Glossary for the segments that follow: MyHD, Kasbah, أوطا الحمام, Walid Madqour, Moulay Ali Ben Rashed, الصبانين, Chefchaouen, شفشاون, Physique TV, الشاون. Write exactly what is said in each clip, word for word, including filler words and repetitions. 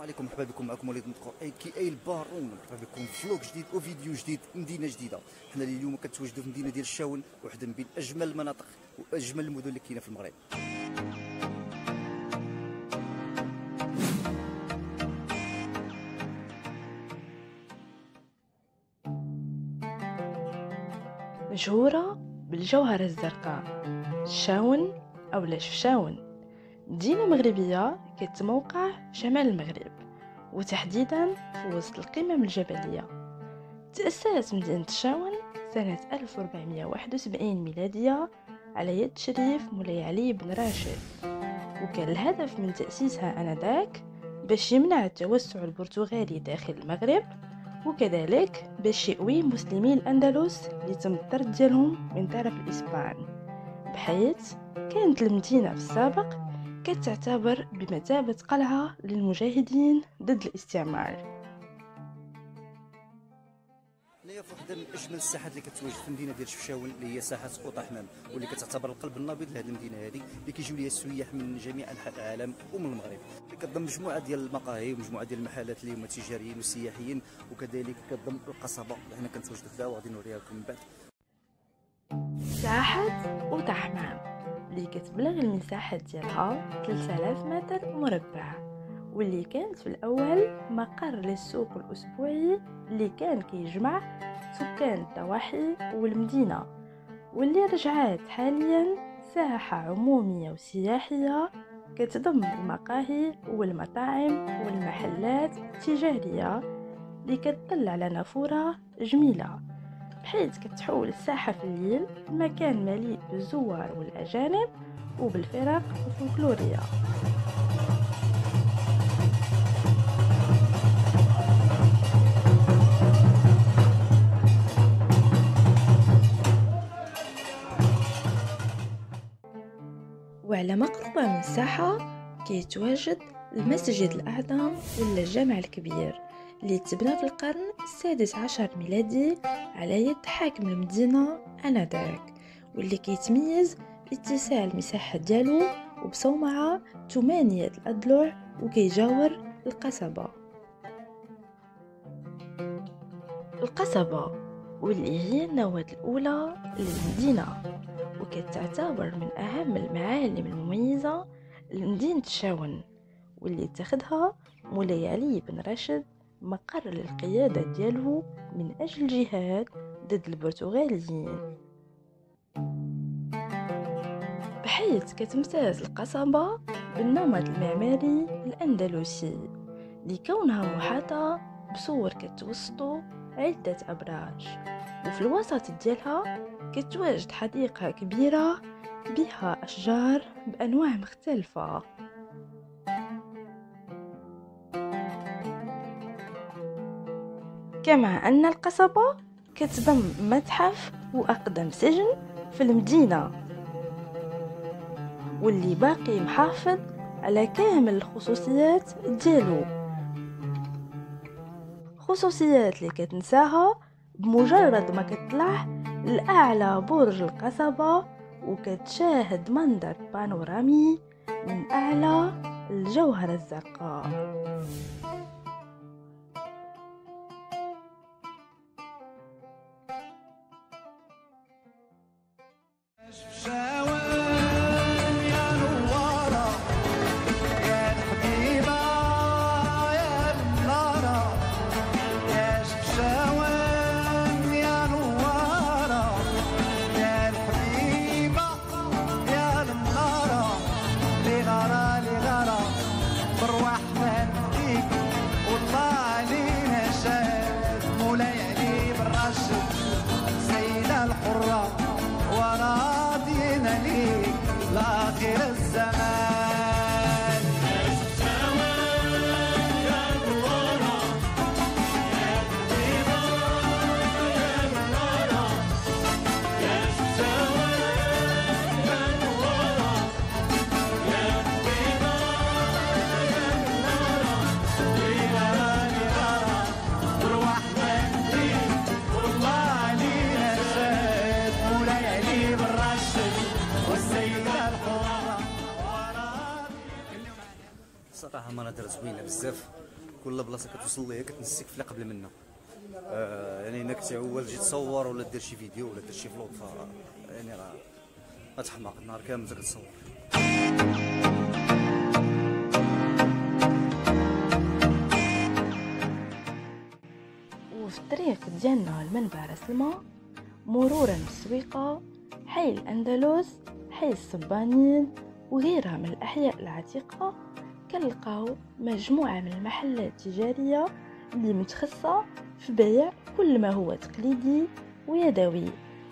السلام عليكم، مرحبا بكم. معكم وليد مدقور اي كي اي البارون. مرحبا بكم فلوق جديد وفيديو جديد، مدينه جديده. حنا اليوم كنتواجدوا في مدينه ديال الشاون، وحده من بين اجمل المناطق واجمل المدن اللي كاينه في المغرب. مشهوره بالجوهره الزرقاء، الشاون او شفشاون، مدينة مغربية كتموقع شمال المغرب وتحديدا في وسط القمم الجبلية. تأسست مدينة الشاون سنة ألف وأربعمائة وواحد وسبعين ميلادية على يد شريف مولاي علي بن راشد، وكان الهدف من تأسيسها آنذاك باش يمنع التوسع البرتغالي داخل المغرب، وكذلك باش يقوي مسلمي الأندلس اللي تم الطرد ديالهم من طرف الإسبان، بحيث كانت المدينة في السابق كتعتبر بمثابة قلعة للمجاهدين ضد الاستعمار. هنايا في وحده من اجمل الساحات اللي كتواجد في المدينه ديال شفشاون، اللي هي ساحه أوطا الحمام، واللي كتعتبر القلب النبيض لهذه المدينه هذه، اللي كيجيو ليها السياح من جميع انحاء العالم ومن المغرب، اللي كتضم مجموعه ديال المقاهي ومجموعه ديال المحلات اللي هما تجاريين وسياحيين، وكذلك كتضم القصبه اللي حنا كنتواجدوا فيها وغادي نوريها لكم من بعد. ساحه أوطا الحمام اللي كتبلغ المساحة ديالها ثلاثة آلاف متر مربع، واللي كانت في الأول مقر للسوق الأسبوعي اللي كان كيجمع سكان الضواحي والمدينة، واللي رجعات حاليا ساحة عمومية وسياحية كتضم المقاهي والمطاعم والمحلات التجارية اللي كتطل على نافورة جميلة، بحيث كتحول الساحة في الليل مكان مليء بالزوار والأجانب وبالفرق الفولكلورية. وعلى مقربة من الساحة كيتواجد المسجد الأعظم ولا الجامع الكبير، اللي تبنى في القرن السادس عشر ميلادي على يد حاكم المدينة آنذاك، واللي كيتميز باتساع المساحة ديالو وبصومعة ثمانية الأضلع وكيجاور القصبة. القصبة واللي هي النواة الأولى للمدينة، وكتعتبر من أهم المعالم المميزة لمدينة شاون، واللي اتخذها مولاي علي بن راشد مقر للقيادة دياله من أجل الجهاد ضد البرتغاليين، بحيث كتمتاز القصبة بالنمط المعماري الأندلسي لكونها محاطة بصور كتوسطو عدة أبراج، وفي الوسط ديالها كتواجد حديقة كبيرة بها أشجار بأنواع مختلفة. كما أن القصبة كتضم متحف وأقدم سجن في المدينة، واللي باقي محافظ على كامل الخصوصيات ديالو، خصوصيات اللي كتنساها بمجرد ما كتطلع لأعلى برج القصبة وكتشاهد منظر بانورامي من أعلى الجوهرة الزرقاء. صراحة مناظر زوينة بزاف، كل بلاصه كتوصل ليها كتنسيك في اللي قبل منها. آه يعني الا كنتي اول تجي تصور ولا دير شي فيديو ولا دير شي فلوق ف يعني راه غتحماق النهار كامل انت كتصور. وفي الطريق ديالنا المنبع راس الماء، مرورا بالسويقه، حي الاندلس، حي الصبانين وغيرها من الاحياء العتيقه، كنلقاو مجموعه من المحلات التجاريه اللي متخصصه في بيع كل ما هو تقليدي ويدوي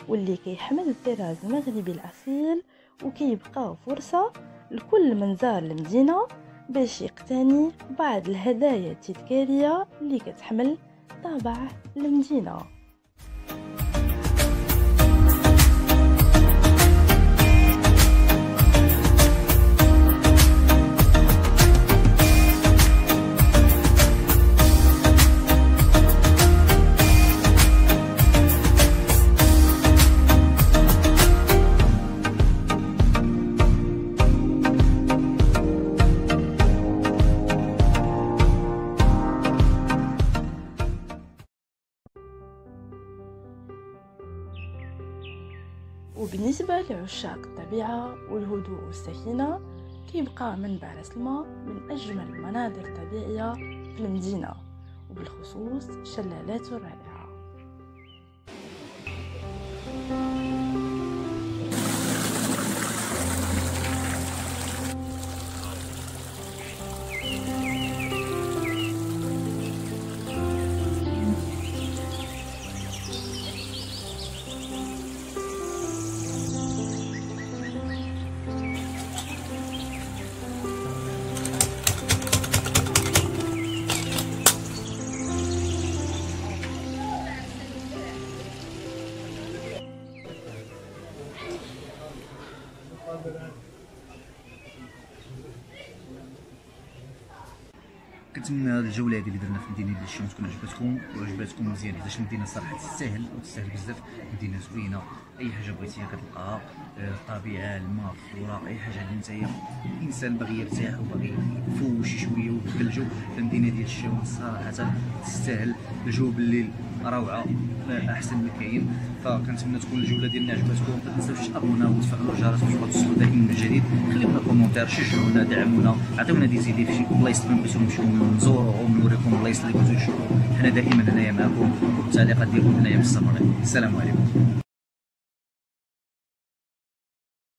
واللي كيحمل الطراز المغربي الاصيل، وكيبقاو فرصه لكل من زار المدينه باش يقتني بعض الهدايا التذكاريه اللي كتحمل طابع المدينه. وبالنسبة لعشاق الطبيعة والهدوء والسكينة، كيبقى منبع راس الماء من أجمل المناظر الطبيعية في المدينة وبالخصوص شلالاته الرائعة. كنتمنى هاد الجوله هادي اللي درنا في مدينه ديال الشيون تكون عجبتكم وعجبتكم مزيان، حيتاش المدينه صراحه تستاهل وتستاهل بزاف. مدينه زوينه، اي حاجه بغيتيها كتلقاها، الطبيعه، الماء، الفلورة، اي حاجه اللي نتايا الانسان باغي يرتاح وباغي يفوش شويه ويبدل الجو، فالمدينه ديال الشيون صراحه تستاهل. الجو بالليل روعه احسن ما كاين، فكنتمنى تكون الجوله ديالنا عجبتكم. ما تنساوش تابوناو وتفعلوا الجرس باش توصلوا دائما من جديد. خليونا كومونتير، شجعونا، دعمونا، عطيونا دي زيدي في شي بلايص اللي بغيتو نمشيو نزورهم، نوريكم البلايص اللي بغيتو تشوفوا. حنا دائما هنايا معكم، والتعليقات ديالكم هنايا مستمرين. السلام عليكم.